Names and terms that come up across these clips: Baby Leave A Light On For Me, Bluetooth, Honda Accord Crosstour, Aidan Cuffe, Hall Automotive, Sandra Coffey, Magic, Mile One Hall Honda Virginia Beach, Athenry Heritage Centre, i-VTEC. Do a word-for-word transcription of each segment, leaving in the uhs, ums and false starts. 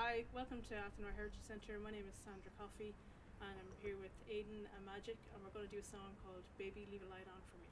Hi, welcome to Athenry Heritage Centre. My name is Sandra Coffey and I'm here with Aidan and Magic, and we're going to do a song called Baby Leave a Light On For Me.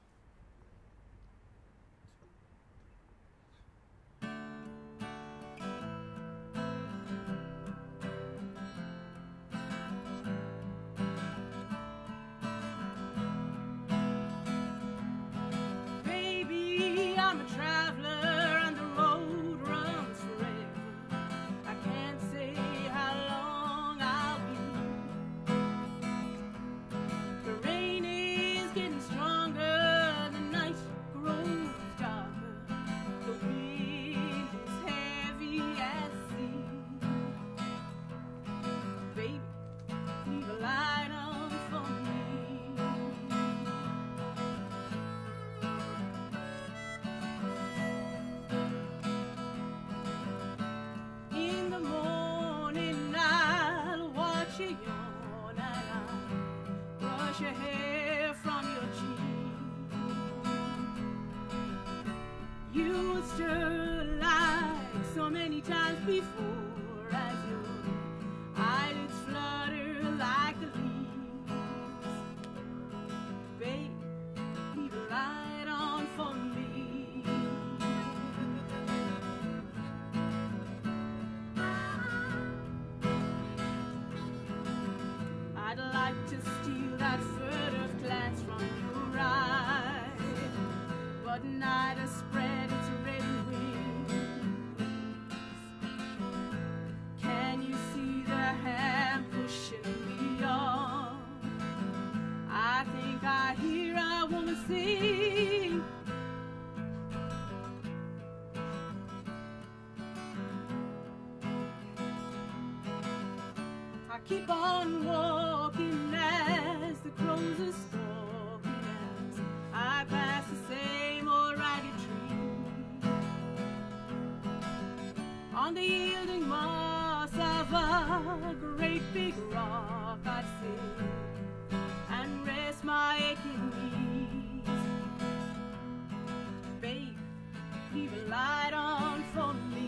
Your hair from your cheek, you will stir like so many times before as your eyelids flutter like the leaves. Babe, leave a light on for me. I'd like to steal that furtive glance from your eye, but night has spread its red wings. Can you see the hand pushing me on? I think I hear a woman sing. I keep on walking as the crows are stalking, as I pass the same old ragged tree. On the yielding moss of a great big rock I sit and rest my aching knees. Babe, leave a light on for me.